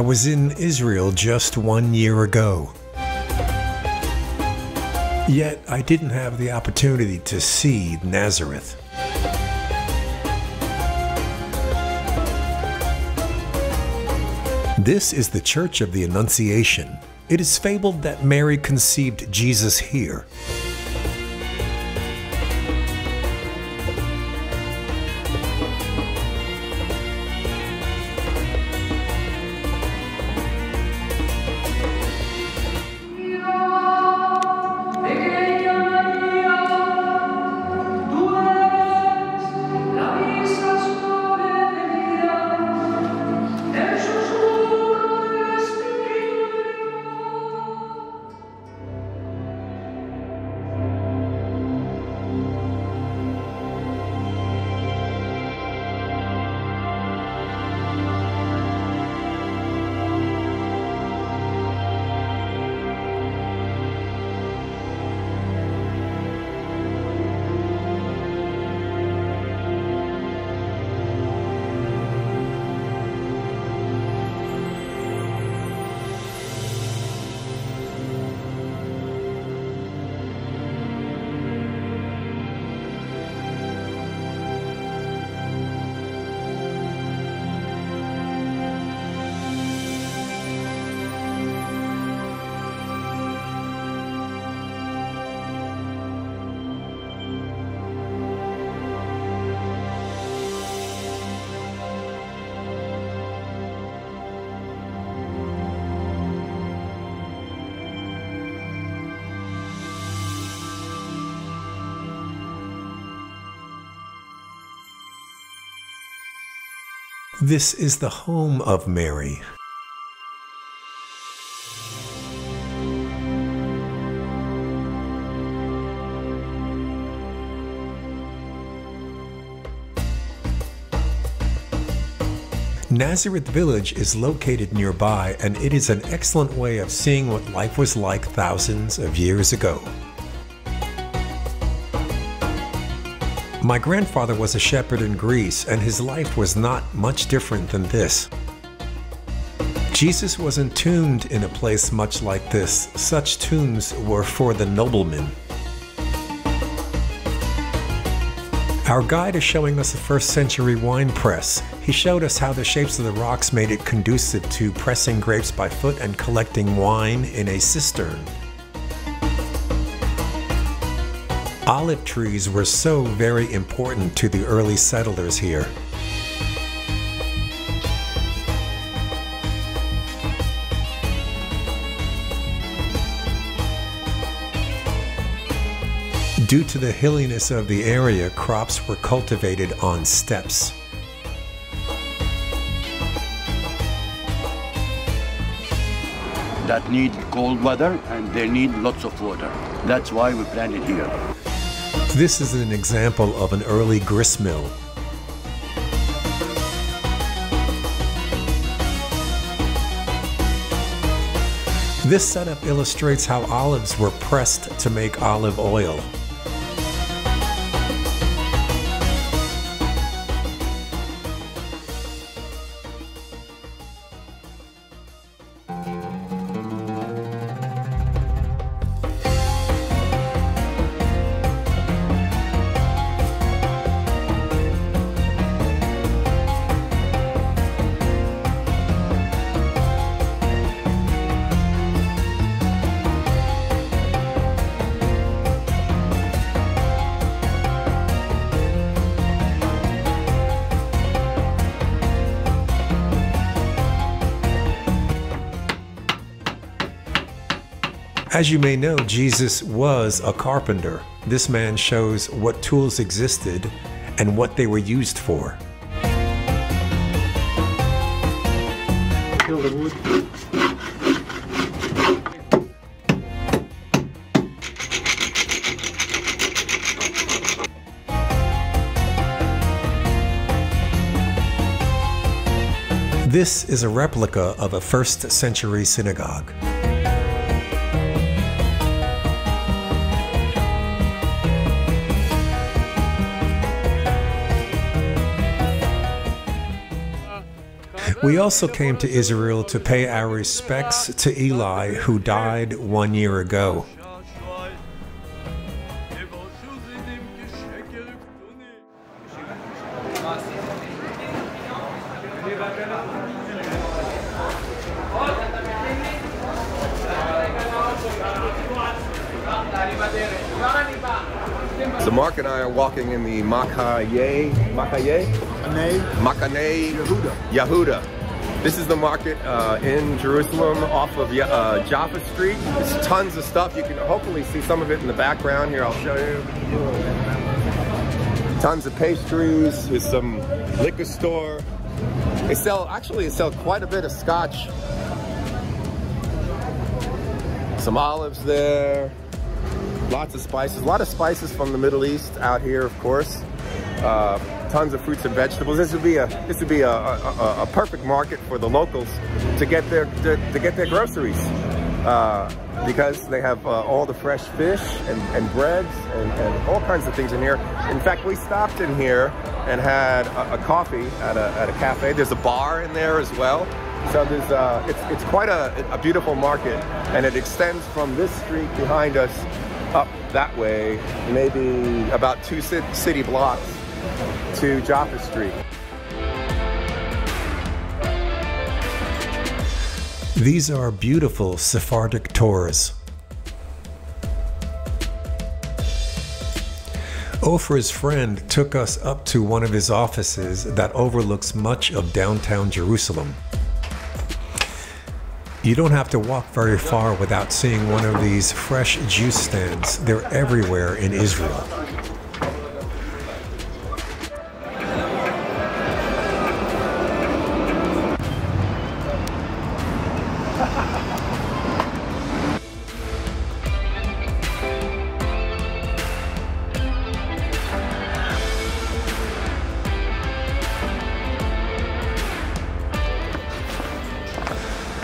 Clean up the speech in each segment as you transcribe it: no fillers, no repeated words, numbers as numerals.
I was in Israel just 1 year ago. Yet I didn't have the opportunity to see Nazareth. This is the Church of the Annunciation. It is fabled that Mary conceived Jesus here. This is the home of Mary. Nazareth Village is located nearby, and it is an excellent way of seeing what life was like thousands of years ago. My grandfather was a shepherd in Greece, and his life was not much different than this. Jesus was entombed in a place much like this. Such tombs were for the noblemen. Our guide is showing us a first-century wine press. He showed us how the shapes of the rocks made it conducive to pressing grapes by foot and collecting wine in a cistern. Olive trees were so very important to the early settlers here. Due to the hilliness of the area, crops were cultivated on steps. That need cold weather, and they need lots of water. That's why we planted here. This is an example of an early gristmill. This setup illustrates how olives were pressed to make olive oil. As you may know, Jesus was a carpenter. This man shows what tools existed and what they were used for. Peel the wood. This is a replica of a first-century synagogue. We also came to Israel to pay our respects to Eli, who died 1 year ago. So Mark and I are walking in the Machaneh Yehuda. This is the market in Jerusalem off of Jaffa Street. There's tons of stuff. You can hopefully see some of it in the background here. I'll show you. Tons of pastries. There's some liquor store. They sell, actually they sell quite a bit of scotch. Some olives there. Lots of spices, a lot of spices from the Middle East out here, of course. Tons of fruits and vegetables. This would be a perfect market for the locals to get their groceries because they have all the fresh fish and breads and all kinds of things in here. In fact, we stopped in here and had a coffee at a cafe. There's a bar in there as well. So there's it's quite a beautiful market, and it extends from this street behind us up that way, maybe about two city blocks to Jaffa Street. These are beautiful Sephardic tours. Ofer's friend took us up to one of his offices that overlooks much of downtown Jerusalem. You don't have to walk very far without seeing one of these fresh juice stands. They're everywhere in Israel.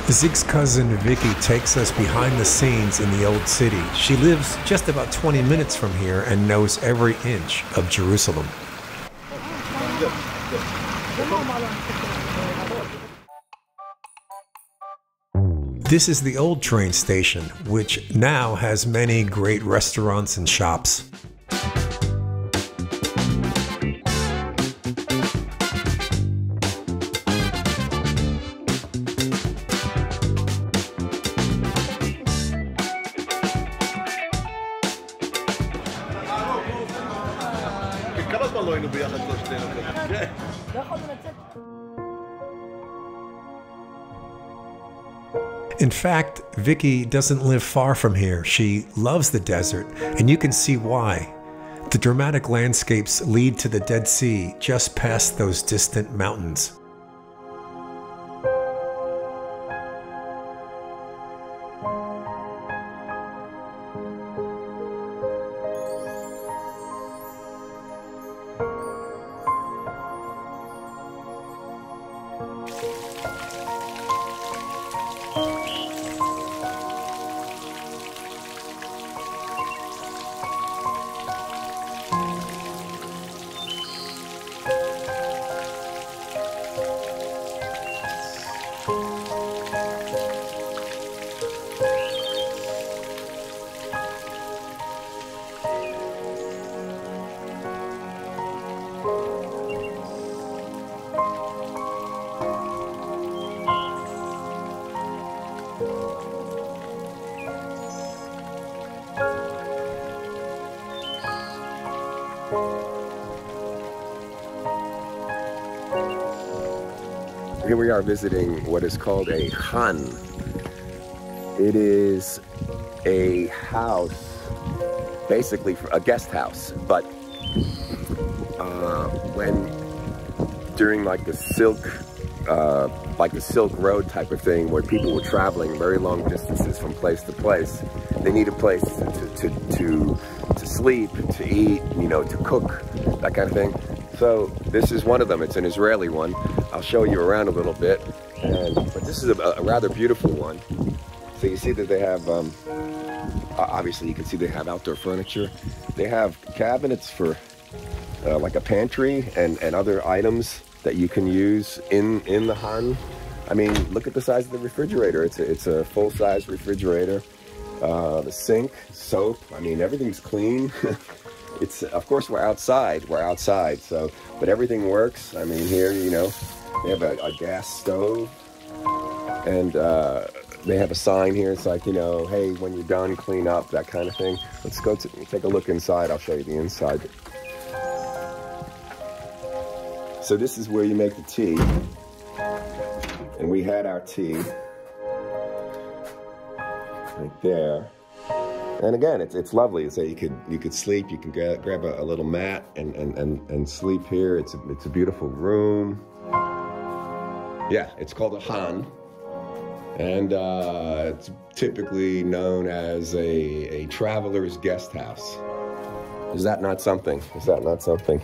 Zig's cousin Vicky takes us behind the scenes in the old city. She lives just about 20 minutes from here and knows every inch of Jerusalem. This is the old train station, which now has many great restaurants and shops. In fact, Vicky doesn't live far from here. She loves the desert, and you can see why. The dramatic landscapes lead to the Dead Sea, just past those distant mountains. Here we are visiting what is called a Han. It is a house, basically a guest house, but during like the Silk Road type of thing, where people were traveling very long distances from place to place, they need a place to sleep, to eat, you know, to cook, that kind of thing. So this is one of them. It's an Israeli one. I'll show you around a little bit, but this is a rather beautiful one. So you see that they have, obviously you can see they have outdoor furniture. They have cabinets for like a pantry and other items that you can use in the Han. I mean, look at the size of the refrigerator. It's a full-size refrigerator. The sink, soap, I mean, everything's clean. It's, of course, we're outside, so, but everything works. I mean, here, you know, they have a gas stove, and they have a sign here. It's like, you know, hey, when you're done, clean up, that kind of thing. Let's go take a look inside. I'll show you the inside. So this is where you make the tea, and we had our tea right there. And again, it's lovely. So you could sleep. You can grab a little mat and sleep here. It's a beautiful room. Yeah, it's called a Han, and it's typically known as a traveler's guest house. Is that not something? Is that not something?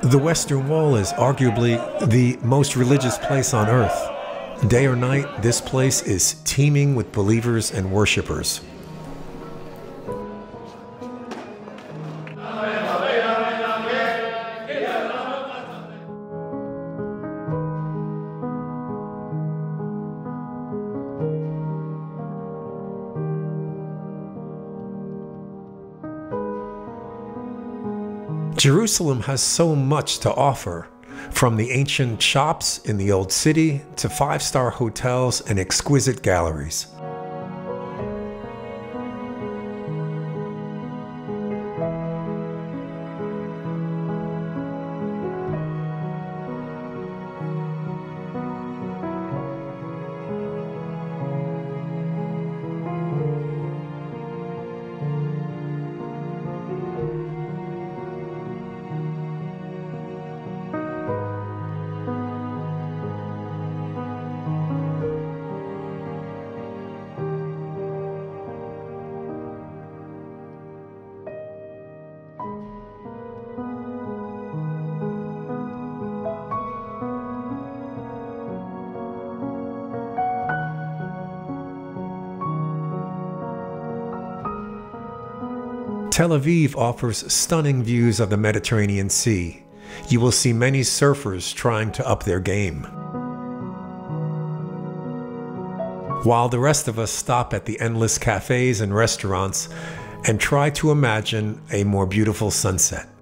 The Western Wall is arguably the most religious place on earth. Day or night, this place is teeming with believers and worshipers. Jerusalem has so much to offer, from the ancient shops in the old city to five-star hotels and exquisite galleries. Tel Aviv offers stunning views of the Mediterranean Sea. You will see many surfers trying to up their game, while the rest of us stop at the endless cafes and restaurants and try to imagine a more beautiful sunset.